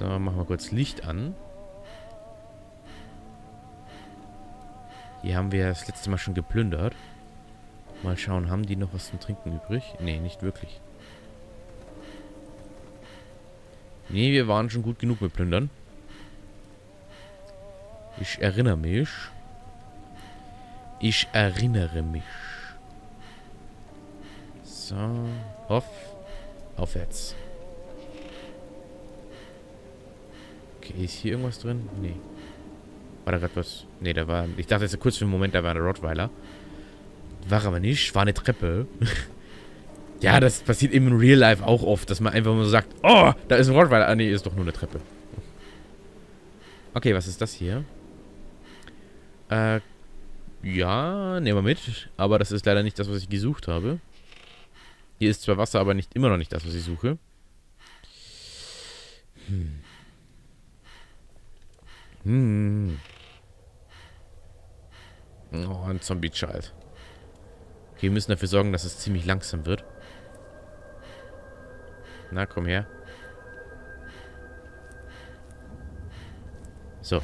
So, machen wir kurz Licht an. Hier haben wir das letzte Mal schon geplündert. Mal schauen, haben die noch was zum Trinken übrig? Nee, nicht wirklich. Nee, wir waren schon gut genug mit Plündern. Ich erinnere mich. Ich erinnere mich. So, aufwärts. Okay, ist hier irgendwas drin? Nee. War da gerade was? Nee, da war... Ich dachte jetzt kurz für einen Moment, da war der Rottweiler. War aber nicht. War eine Treppe. Ja, das passiert eben im Real Life auch oft, dass man einfach nur sagt, oh, da ist ein Rottweiler. Ah, nee, ist doch nur eine Treppe. Okay, was ist das hier? Ja, nehmen wir mit. Aber das ist leider nicht das, was ich gesucht habe. Hier ist zwar Wasser, aber nicht immer noch nicht das, was ich suche. Oh, ein Zombie-Child. Okay, wir müssen dafür sorgen, dass es ziemlich langsam wird. Na, komm her. So.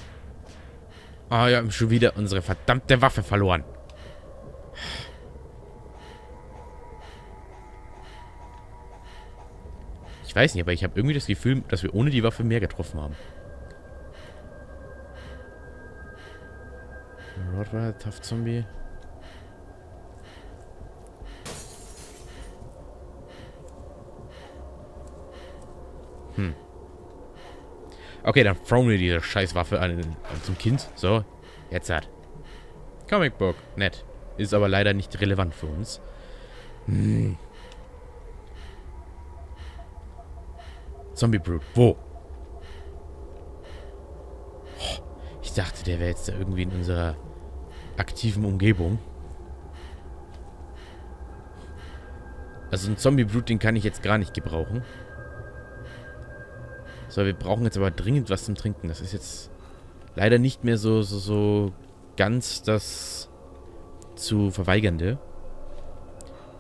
Ah, wir haben schon wieder unsere verdammte Waffe verloren. Ich weiß nicht, aber ich habe irgendwie das Gefühl, dass wir ohne die Waffe mehr getroffen haben. Rottweiler, Tough Zombie. Okay, dann thrown wir diese Scheißwaffe an zum Kind. So, jetzt hat. Comicbook, nett. Ist aber leider nicht relevant für uns. Zombie Brute, wo? Oh, ich dachte, der wäre jetzt da irgendwie in unserer aktiven Umgebung. Also ein Zombie Brute, den kann ich jetzt gar nicht gebrauchen. So, wir brauchen jetzt aber dringend was zum Trinken. Das ist jetzt leider nicht mehr so ganz das zu verweigernde.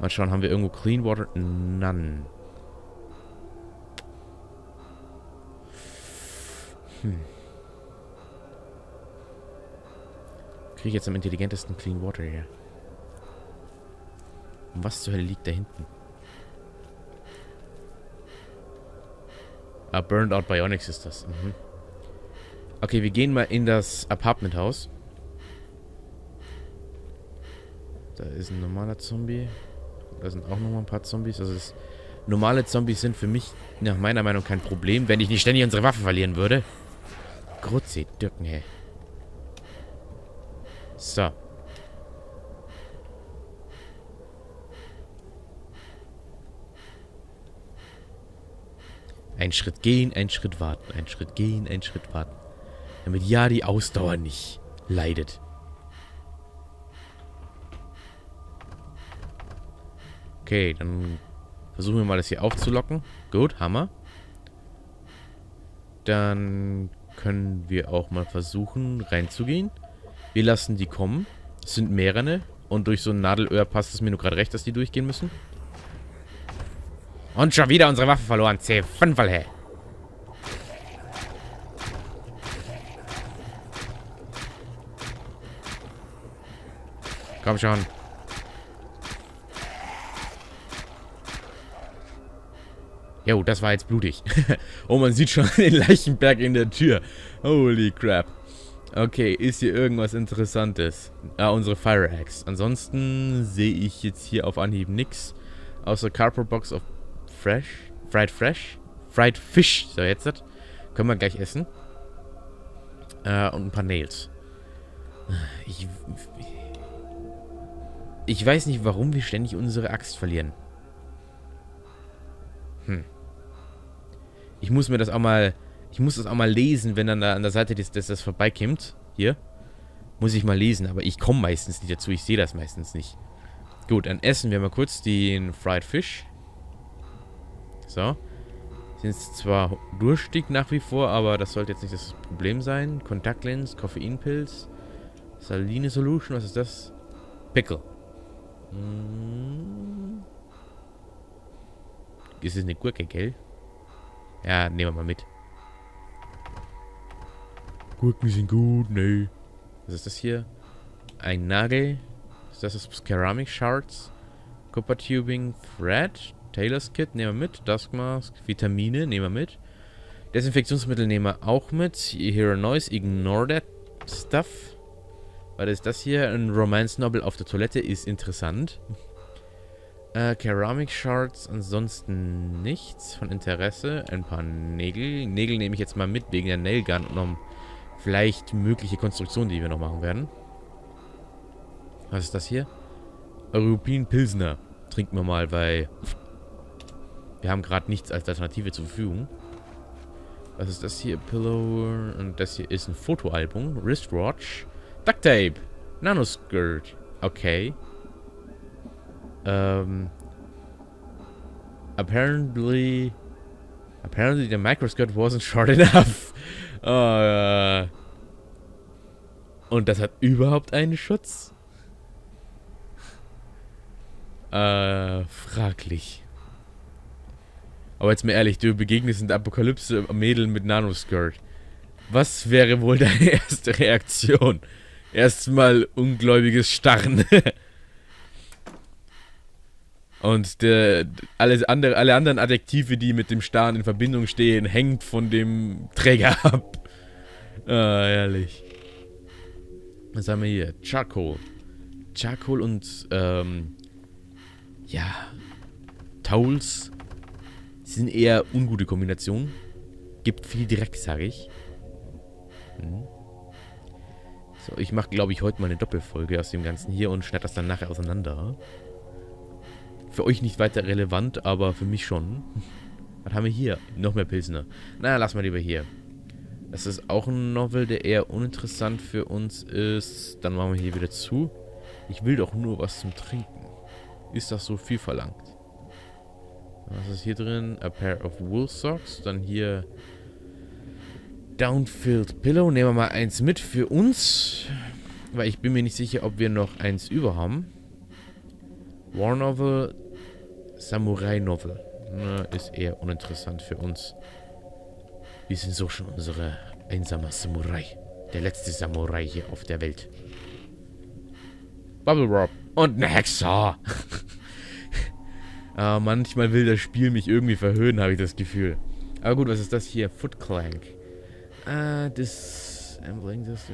Mal schauen, haben wir irgendwo Clean Water? None. Kriege ich jetzt am intelligentesten Clean Water her? Und was zur Hölle liegt da hinten? Ah, Burned Out Bionics ist das. Okay, wir gehen mal in das Apartmenthaus. Da ist ein normaler Zombie. Da sind auch nochmal ein paar Zombies. Also normale Zombies sind für mich nach meiner Meinung kein Problem, wenn ich nicht ständig unsere Waffe verlieren würde. Grutzi, Dürken, hey. So. Ein Schritt gehen, ein Schritt warten. Ein Schritt gehen, ein Schritt warten. Damit ja die Ausdauer nicht leidet. Okay, dann versuchen wir mal, das hier aufzulocken. Gut, Hammer. Dann können wir auch mal versuchen, reinzugehen. Wir lassen die kommen. Es sind mehrere. Und durch so ein Nadelöhr passt es mir nur gerade recht, dass die durchgehen müssen. Und schon wieder unsere Waffe verloren. C5, hey. Komm schon. Jo, das war jetzt blutig. Oh, man sieht schon den Leichenberg in der Tür. Holy crap. Okay, ist hier irgendwas Interessantes? Ah, unsere Fire Axe. Ansonsten sehe ich jetzt hier auf Anhieb nichts. Außer Cardboard Box of Fried Fish. So, jetzt das. Können wir gleich essen. Und ein paar Nails. Ich weiß nicht, warum wir ständig unsere Axt verlieren. Ich muss mir das auch mal... Ich muss das auch mal lesen, wenn dann da an der Seite das vorbeikommt. Hier. Muss ich mal lesen. Aber ich komme meistens nicht dazu. Ich sehe das meistens nicht. Gut, dann essen wir mal kurz den Fried Fish. So. Sind zwar durstig nach wie vor, aber das sollte jetzt nicht das Problem sein. Kontaktlens, Koffeinpilz, Saline Solution, was ist das? Pickle. Ist es eine Gurke, gell? Ja, nehmen wir mal mit. Gurken sind gut, ne. Was ist das hier? Ein Nagel. Das ist Ceramic Shards. Copper Tubing, Thread. Taylor's Kit nehmen wir mit. Duskmask. Vitamine nehmen wir mit. Desinfektionsmittel nehmen wir auch mit. You hear a noise. Ignore that stuff. Was ist das hier? Ein Romance Novel auf der Toilette ist interessant. Ceramic Shards, ansonsten nichts von Interesse. Ein paar Nägel. Nägel nehme ich jetzt mal mit wegen der Nailgun und um vielleicht mögliche Konstruktionen, die wir noch machen werden. Was ist das hier? European Pilsner. Trinken wir mal, weil wir haben gerade nichts als Alternative zur Verfügung. Was ist das hier? Pillow. Und das hier ist ein Fotoalbum. Wristwatch. Duct Tape. Nanoskirt. Okay. Apparently the microscope wasn't short enough. Und das hat überhaupt einen Schutz? Fraglich. Aber jetzt mal ehrlich, du begegnest in der Apokalypse Mädel mit Nanoskirt. Was wäre wohl deine erste Reaktion? Erstmal ungläubiges Starren. Und alle anderen Adjektive, die mit dem Starren in Verbindung stehen, hängt von dem Träger ab. Ehrlich. Was haben wir hier? Charcoal. Charcoal und, ja, Towels sind eher ungute Kombinationen. Gibt viel Dreck, sag ich. So, ich mache, glaube ich, heute mal eine Doppelfolge aus dem Ganzen hier und schneide das dann nachher auseinander. Für euch nicht weiter relevant, aber für mich schon. Was haben wir hier? Noch mehr Pilsner. Naja, lass mal lieber hier. Das ist auch ein Novel, der eher uninteressant für uns ist. Dann machen wir hier wieder zu. Ich will doch nur was zum Trinken. Ist das so viel verlangt? Was ist hier drin? A pair of wool socks. Dann hier Downfilled Pillow. Nehmen wir mal eins mit für uns. Weil ich bin mir nicht sicher, ob wir noch eins über haben. War Novel, Samurai Novel. Na, ist eher uninteressant für uns. Wir sind so schon unsere einsame Samurai. Der letzte Samurai hier auf der Welt. Bubble Rob und eine Hexer. Manchmal will das Spiel mich irgendwie verhöhnen, habe ich das Gefühl. Aber gut, was ist das hier? Foot Clank. This Emblem, this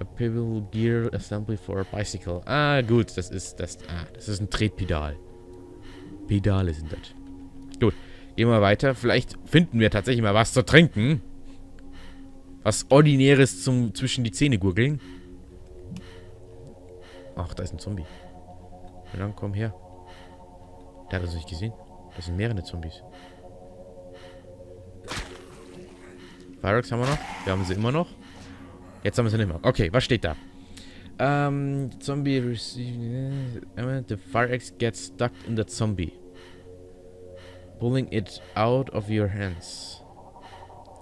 a pivot gear assembly for a bicycle. Ah, gut, das ist ein Tretpedal. Pedale sind das. Gut, gehen wir weiter. Vielleicht finden wir tatsächlich mal was zu trinken. Was Ordinäres zum zwischen die Zähne gurgeln. Ach, da ist ein Zombie. Na dann, komm her. Der hat das nicht gesehen. Das sind mehrere Zombies. Fireworks haben wir noch. Wir haben sie immer noch. Jetzt haben wir es nicht mehr. Okay, was steht da? Zombie received... The fireaxe gets stuck in the zombie. Pulling it out of your hands.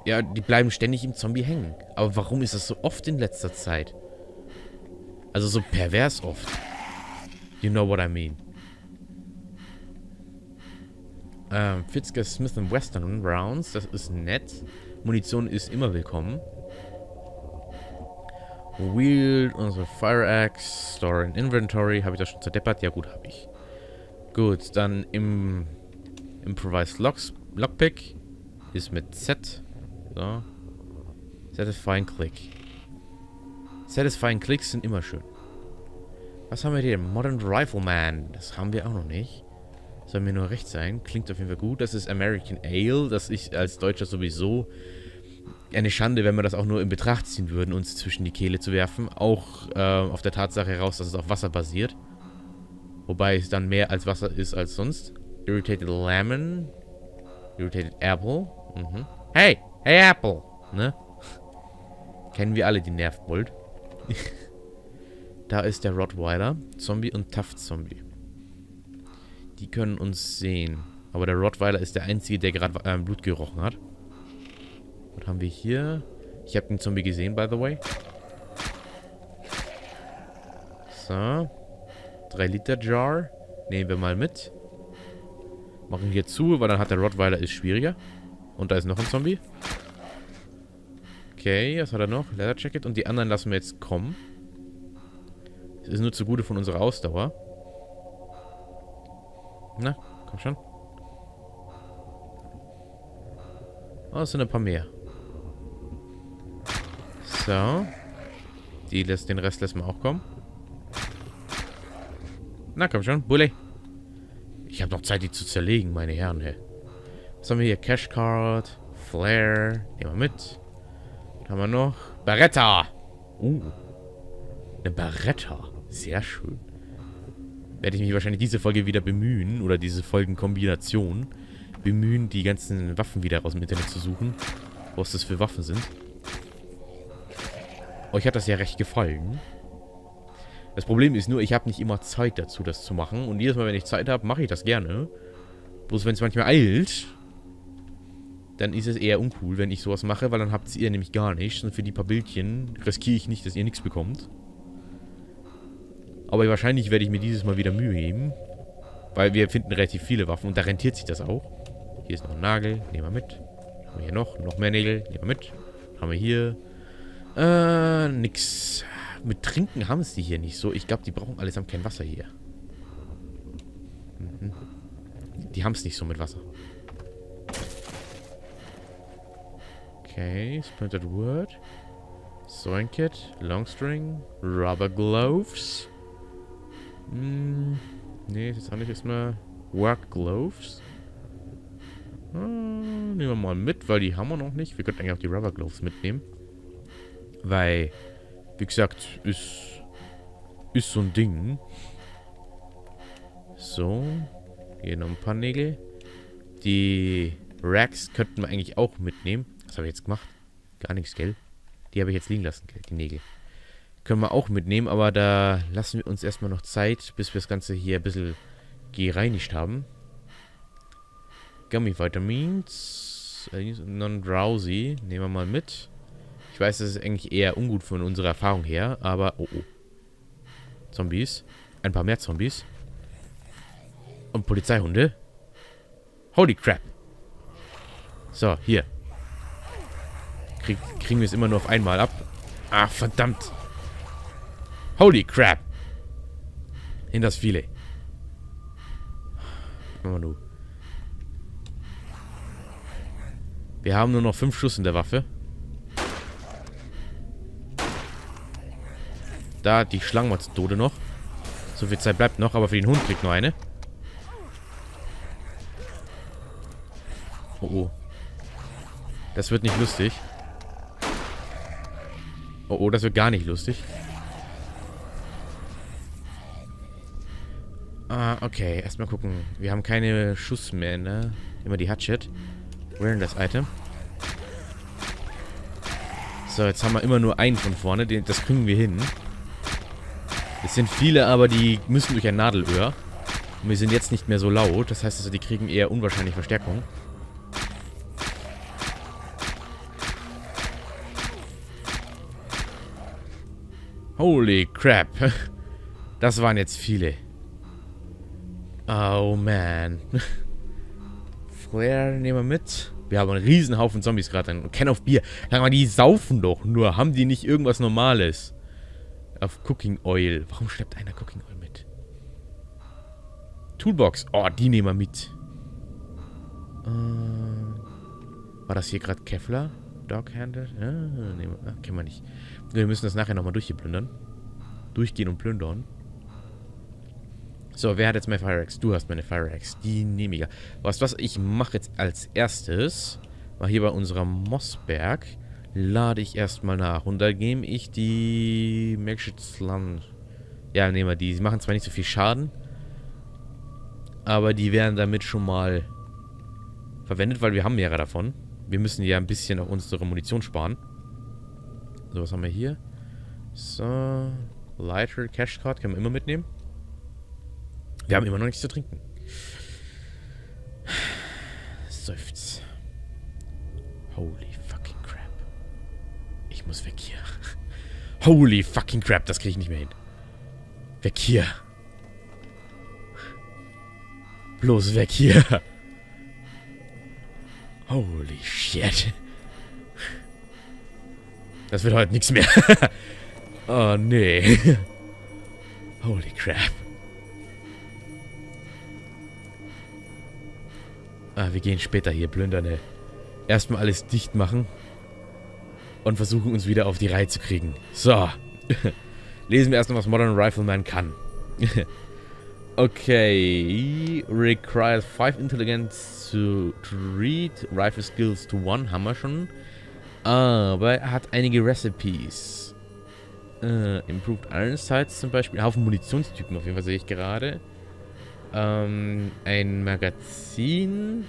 Ja, die bleiben ständig im Zombie hängen. Aber warum ist das so oft in letzter Zeit? Also so pervers oft. You know what I mean. Fitzger Smith & Western Rounds. Das ist nett. Munition ist immer willkommen. Wield, unsere Fireaxe, Store in Inventory. Habe ich das schon zerdeppert? Ja gut, habe ich. Gut, dann im Improvised Lockpick ist mit Z. So. Satisfying Click. Satisfying Clicks sind immer schön. Was haben wir hier? Modern Rifleman. Das haben wir auch noch nicht. Soll mir nur recht sein. Klingt auf jeden Fall gut. Das ist American Ale. Das ist als Deutscher sowieso... eine Schande, wenn wir das auch nur in Betracht ziehen würden, uns zwischen die Kehle zu werfen. Auch auf der Tatsache heraus, dass es auf Wasser basiert. Wobei es dann mehr als Wasser ist als sonst. Irritated Lemon. Irritated Apple. Mhm. Hey! Hey Apple! Ne? Kennen wir alle, die Nervbold. Da ist der Rottweiler. Zombie und Tough Zombie. Die können uns sehen. Aber der Rottweiler ist der einzige, der gerade Blut gerochen hat. Was haben wir hier? Ich habe den Zombie gesehen, by the way. So. 3 Liter Jar. Nehmen wir mal mit. Machen wir zu, weil dann hat der Rottweiler ist schwieriger. Und da ist noch ein Zombie. Okay, was hat er noch? Leather Jacket. Und die anderen lassen wir jetzt kommen. Das ist nur zugute von unserer Ausdauer. Na, komm schon. Oh, es sind ein paar mehr. So. Den Rest lassen wir auch kommen. Na, komm schon. Bulle. Ich habe noch Zeit, die zu zerlegen, meine Herren. Hey. Was haben wir hier? Cashcard, Flare. Nehmen wir mit. Dann haben wir noch Barretta. Eine Barretta. Sehr schön. Werde ich mich wahrscheinlich diese Folge wieder bemühen. Oder diese Folgenkombination. Bemühen, die ganzen Waffen wieder aus dem Internet zu suchen. Was das für Waffen sind. Euch hat das ja recht gefallen. Das Problem ist nur, ich habe nicht immer Zeit dazu, das zu machen. Und jedes Mal, wenn ich Zeit habe, mache ich das gerne. Bloß wenn es manchmal eilt, dann ist es eher uncool, wenn ich sowas mache, weil dann habt ihr nämlich gar nichts. Und für die paar Bildchen riskiere ich nicht, dass ihr nichts bekommt. Aber wahrscheinlich werde ich mir dieses Mal wieder Mühe geben. Weil wir finden relativ viele Waffen und da rentiert sich das auch. Hier ist noch ein Nagel, nehmen wir mit. Haben wir hier noch mehr Nägel, nehmen wir mit. Haben wir hier... nix. Mit Trinken haben es die hier nicht so. Ich glaube, die brauchen allesamt kein Wasser hier. Mhm. Die haben es nicht so mit Wasser. Okay, Splintered Word. Soinkit, Longstring, Rubber Gloves. Nee, das ist auch nicht erstmal. Work Gloves. Nehmen wir mal mit, weil die haben wir noch nicht. Wir könnten eigentlich auch die Rubber Gloves mitnehmen. Weil, wie gesagt, ist so ein Ding. So. Hier noch ein paar Nägel. Die Racks könnten wir eigentlich auch mitnehmen. Was habe ich jetzt gemacht? Gar nichts, gell? Die habe ich jetzt liegen lassen, gell? Die Nägel. Können wir auch mitnehmen, aber da lassen wir uns erstmal noch Zeit, bis wir das Ganze hier ein bisschen gereinigt haben. Gummy Vitamins. Non-drowsy. Nehmen wir mal mit. Ich weiß, das ist eigentlich eher ungut von unserer Erfahrung her, aber... Oh. Zombies. Ein paar mehr Zombies. Und Polizeihunde. Holy crap. So, hier. Kriegen wir es immer nur auf einmal ab. Ah, verdammt. Holy crap. In das viele. Wir haben nur noch 5 Schuss in der Waffe. Da, die Schlangen war zu Tode noch. So viel Zeit bleibt noch, aber für den Hund kriegt nur eine. Oh. Das wird nicht lustig. Oh, das wird gar nicht lustig. Ah, okay. Erstmal gucken. Wir haben keine Schuss mehr, ne? Immer die Hatchet. Where is das Item? So, jetzt haben wir immer nur einen von vorne. Das kriegen wir hin. Es sind viele, aber die müssen durch ein Nadelöhr. Und wir sind jetzt nicht mehr so laut. Das heißt also, die kriegen eher unwahrscheinlich Verstärkung. Holy crap. Das waren jetzt viele. Oh man. Flare nehmen wir mit. Wir haben einen Riesenhaufen Zombies gerade. Und Can of Beer. Sag mal, die saufen doch nur. Haben die nicht irgendwas Normales? Auf Cooking Oil. Warum schleppt einer Cooking Oil mit? Toolbox. Oh, die nehmen wir mit. War das hier gerade Kevlar? Dog-handed? Ja, nehmen wir. Kennen wir nicht. Wir müssen das nachher nochmal durchgehen und plündern. So, wer hat jetzt meine Fire Axe? Du hast meine Fire Axe. Die nehme ich. Weißt du was? Ich mache jetzt als erstes, mal hier bei unserem Mossberg, lade ich erstmal nach. Und da nehme ich die Magschützlan. Ja, nehmen wir die. Sie machen zwar nicht so viel Schaden, aber die werden damit schon mal verwendet, weil wir haben mehrere davon. Wir müssen ja ein bisschen auf unsere Munition sparen. So, was haben wir hier? So. Lighter, Cashcard können wir immer mitnehmen. Wir haben immer noch nichts zu trinken. Seufz. Holy fucking crap. Ich muss weg hier. Holy fucking crap, das kriege ich nicht mehr hin. Weg hier. Bloß weg hier. Holy shit. Das wird heute nichts mehr. Oh, nee. Holy crap. Ah, wir gehen später hier plündern. Ey. Erstmal alles dicht machen. Und versuchen uns wieder auf die Reihe zu kriegen. So. Lesen wir erstmal, was Modern Rifleman kann. Okay. Requires 5 Intelligence to read. Rifle Skills to 1. Haben wir schon. Aber er hat einige Recipes. Improved Iron Sights zum Beispiel. Ein Haufen Munitionstypen auf jeden Fall sehe ich gerade. Ein Magazin.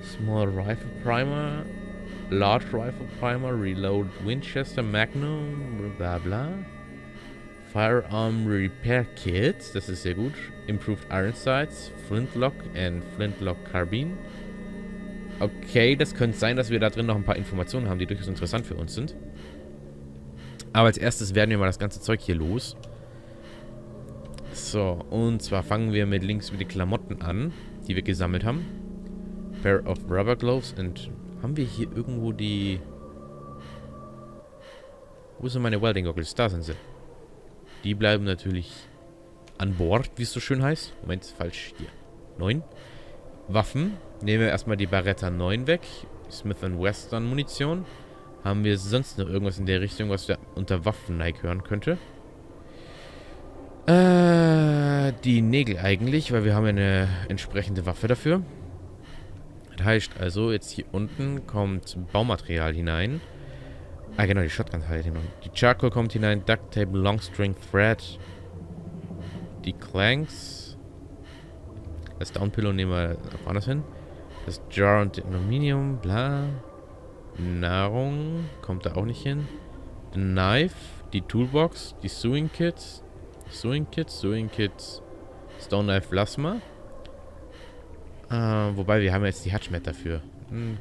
Small Rifle Primer. Large Rifle Primer. Reload Winchester Magnum. Bla bla. Firearm Repair Kit. Das ist sehr gut. Improved Iron Sights. Flintlock and Flintlock Carbine. Okay, das könnte sein, dass wir da drin noch ein paar Informationen haben, die durchaus interessant für uns sind. Aber als erstes werden wir mal das ganze Zeug hier los. So, und zwar fangen wir mit links mit den Klamotten an, die wir gesammelt haben. Pair of Rubber Gloves und... Haben wir hier irgendwo die... Wo sind meine Welding Goggles? Da sind sie. Die bleiben natürlich an Bord, wie es so schön heißt. Moment, falsch hier. 9. Waffen. Nehmen wir erstmal die Barretta 9 weg. Smith & Wesson Munition. Haben wir sonst noch irgendwas in der Richtung, was wir unter Waffen-Nike hören könnte? Die Nägel eigentlich, weil wir haben ja eine entsprechende Waffe dafür. Das heißt also, jetzt hier unten kommt Baumaterial hinein. Ah genau, die Shotgun halt hinein. Die Charcoal kommt hinein, Duct Tape, Long String Thread. Die Clanks. Das Downpillow nehmen wir woanders hin. Das Jar und Aluminium, bla. Nahrung, kommt da auch nicht hin. The Knife, die Toolbox, die Sewing Kits. Sewing Kits, Stone Knife Plasma. Wobei, wir haben ja jetzt die Hatchmat dafür.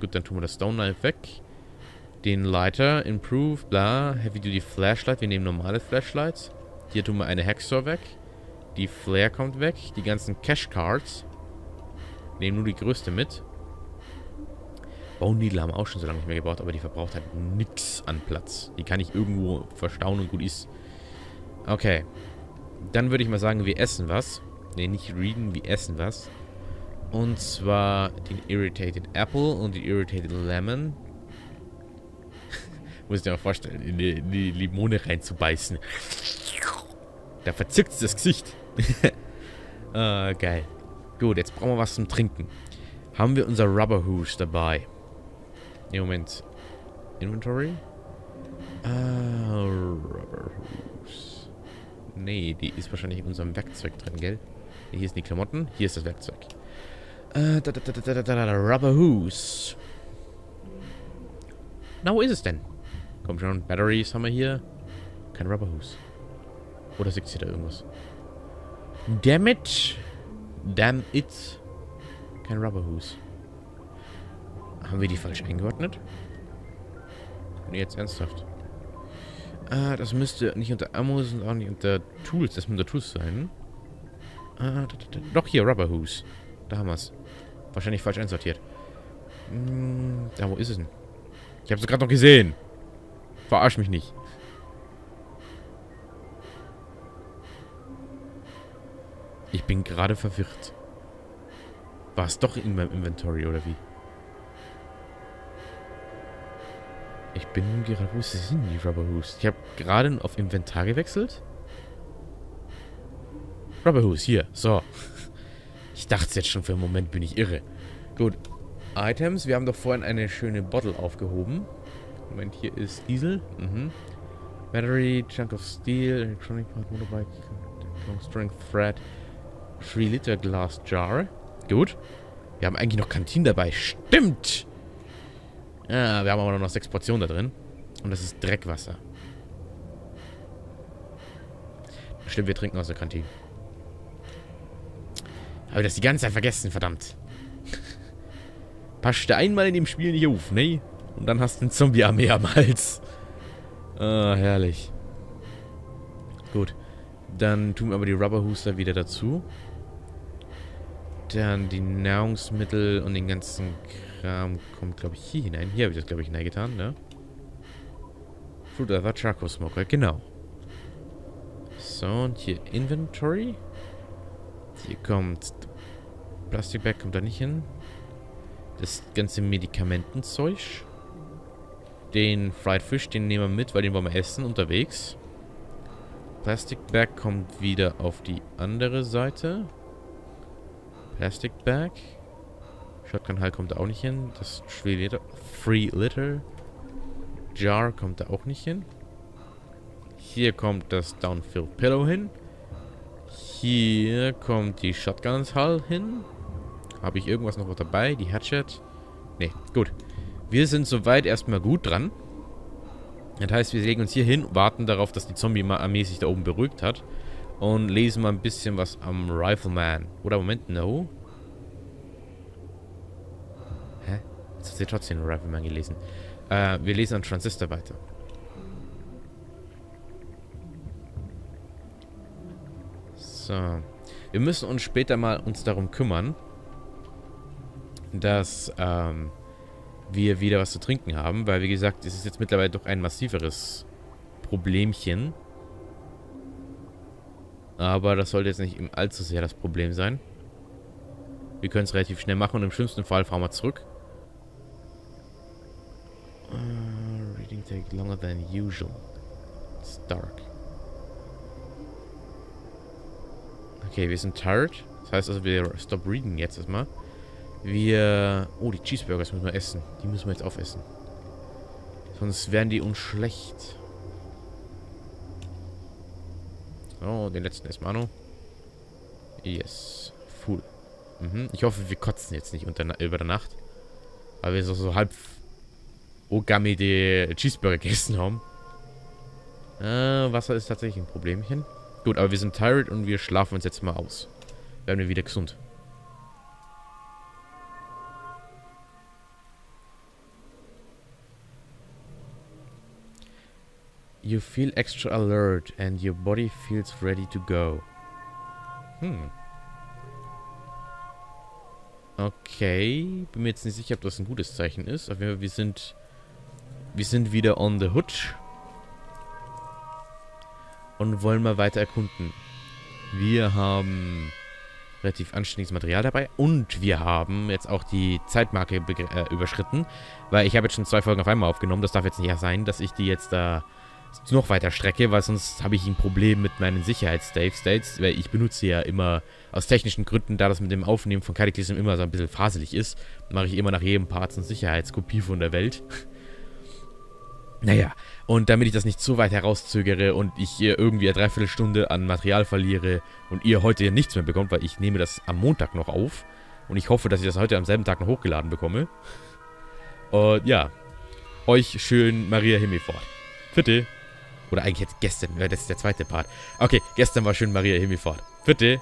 Gut, dann tun wir das Stone Knife weg. Den Lighter, Improve, bla. Heavy Duty Flashlight, wir nehmen normale Flashlights. Hier tun wir eine Hacksaw weg. Die Flare kommt weg. Die ganzen Cash-Cards. Nehmen nur die größte mit. Bone Needle haben wir auch schon so lange nicht mehr gebraucht, aber die verbraucht halt nix an Platz. Die kann ich irgendwo verstauen und gut ist. Okay. Dann würde ich mal sagen, wir essen was. Ne, nicht readen, wir essen was. Und zwar den Irritated Apple und den Irritated Lemon. Muss ich dir mal vorstellen, in die Limone reinzubeißen. Da verzückt es das Gesicht. Geil. Gut, jetzt brauchen wir was zum Trinken. Haben wir unser Rubber Hose dabei? Ne, Moment. Inventory? Rubber Hose. Nee, die ist wahrscheinlich in unserem Werkzeug drin, gell? Hier sind die Klamotten, hier ist das Werkzeug. Rubber Hose. Na, wo ist es denn? Komm schon, Batteries haben wir hier. Kein Rubber Hose. Oder sieht sie da irgendwas? Damn it! Damn it! Kein Rubber Hose. Haben wir die falsch eingeordnet? Nee, jetzt ernsthaft. Das müsste nicht unter Ammos und auch nicht unter Tools. Das muss unter Tools sein. Doch hier, Rubber Hose. Da haben wir es. Wahrscheinlich falsch einsortiert. Da, wo ist es denn? Ich habe es gerade noch gesehen. Verarsch mich nicht. Ich bin gerade verwirrt. War es doch in meinem Inventory, oder wie? Ich bin gerade... Wo sind die Rubber Hose? Ich habe gerade auf Inventar gewechselt. Rubber Hose, hier. So. Ich dachte es jetzt schon, für einen Moment bin ich irre. Gut. Items. Wir haben doch vorhin eine schöne Bottle aufgehoben. Moment, hier ist Diesel. Mhm. Battery, Chunk of Steel, Electronic Part, Motorbike, Long String Thread. 3 Liter Glass Jar. Gut. Wir haben eigentlich noch Kantinen dabei. Stimmt! Ja, wir haben aber noch 6 Portionen da drin. Und das ist Dreckwasser. Stimmt, wir trinken aus der Kantine. Habe ich das die ganze Zeit vergessen, verdammt. Passt einmal in dem Spiel nicht auf, ne? Und dann hast du einen Zombie-Armee am Hals. Ah, herrlich. Gut. Dann tun wir aber die Rubber Hose wieder dazu. Dann die Nahrungsmittel und den ganzen Kram kommt, glaube ich, hier hinein. Hier habe ich das, glaube ich, hineingetan, ne? Blutalver Charco Smoker, genau. So, und hier Inventory. Hier kommt Plastikbag, kommt da nicht hin. Das ganze Medikamentenzeug. Den Fried Fish, den nehmen wir mit, weil den wollen wir essen unterwegs. Plastikbag kommt wieder auf die andere Seite. Plastikbag. Shotgun Hall kommt da auch nicht hin. Das Free Litter. Jar kommt da auch nicht hin. Hier kommt das Downfield Pillow hin. Hier kommt die Shotgun Hall hin. Habe ich irgendwas noch dabei? Die Hatchet? Ne, gut. Wir sind soweit erstmal gut dran. Das heißt, wir legen uns hier hin, warten darauf, dass die Zombie-Armee sich da oben beruhigt hat. Und lesen mal ein bisschen was am Rifleman. Oder Moment, no. Hä? Jetzt hat sie trotzdem den Rifleman gelesen. Wir lesen am Transistor weiter. So. Wir müssen uns später mal darum kümmern, dass wir wieder was zu trinken haben, weil wie gesagt, es ist jetzt mittlerweile doch ein massiveres Problemchen. Aber das sollte jetzt nicht allzu sehr das Problem sein. Wir können es relativ schnell machen und im schlimmsten Fall fahren wir zurück. Reading takes longer than usual. It's dark. Okay, wir sind tired. Das heißt also, wir stop reading jetzt erstmal. Wir... Oh, die Cheeseburgers müssen wir essen. Die müssen wir jetzt aufessen. Sonst werden die uns schlecht. Oh, den letzten erstmal noch. Yes. Fool. Mhm. Ich hoffe, wir kotzen jetzt nicht über der Nacht. Aber wir sind so halb... Ogami die Cheeseburger gegessen haben. Wasser ist tatsächlich ein Problemchen. Gut, aber wir sind tired und wir schlafen uns jetzt mal aus. Werden wir wieder gesund. You feel extra alert and your body feels ready to go. Hm. Okay. Bin mir jetzt nicht sicher, ob das ein gutes Zeichen ist. Auf jeden Fall, wir sind wieder on the hood. Und wollen mal weiter erkunden. Wir haben relativ anständiges Material dabei. Und wir haben jetzt auch die Zeitmarke überschritten. Weil ich habe jetzt schon 2 Folgen auf einmal aufgenommen. Das darf jetzt nicht sein, dass ich die jetzt da... noch weiter Strecke, weil sonst habe ich ein Problem mit meinen Sicherheits-Save-States, weil ich benutze ja immer aus technischen Gründen, da das mit dem Aufnehmen von Cataclysm immer so ein bisschen faselig ist, mache ich immer nach jedem Part eine Sicherheitskopie von der Welt. Naja, und damit ich das nicht so weit herauszögere und ich irgendwie eine Dreiviertelstunde an Material verliere und ihr heute nichts mehr bekommt, weil ich nehme das am Montag noch auf und ich hoffe, dass ich das heute am selben Tag noch hochgeladen bekomme. Und ja, euch schön Maria Himmelfahrt. Bitte. Oder eigentlich jetzt gestern, das ist der zweite Part. Okay, gestern war schön Maria Himmelfahrt. Bitte.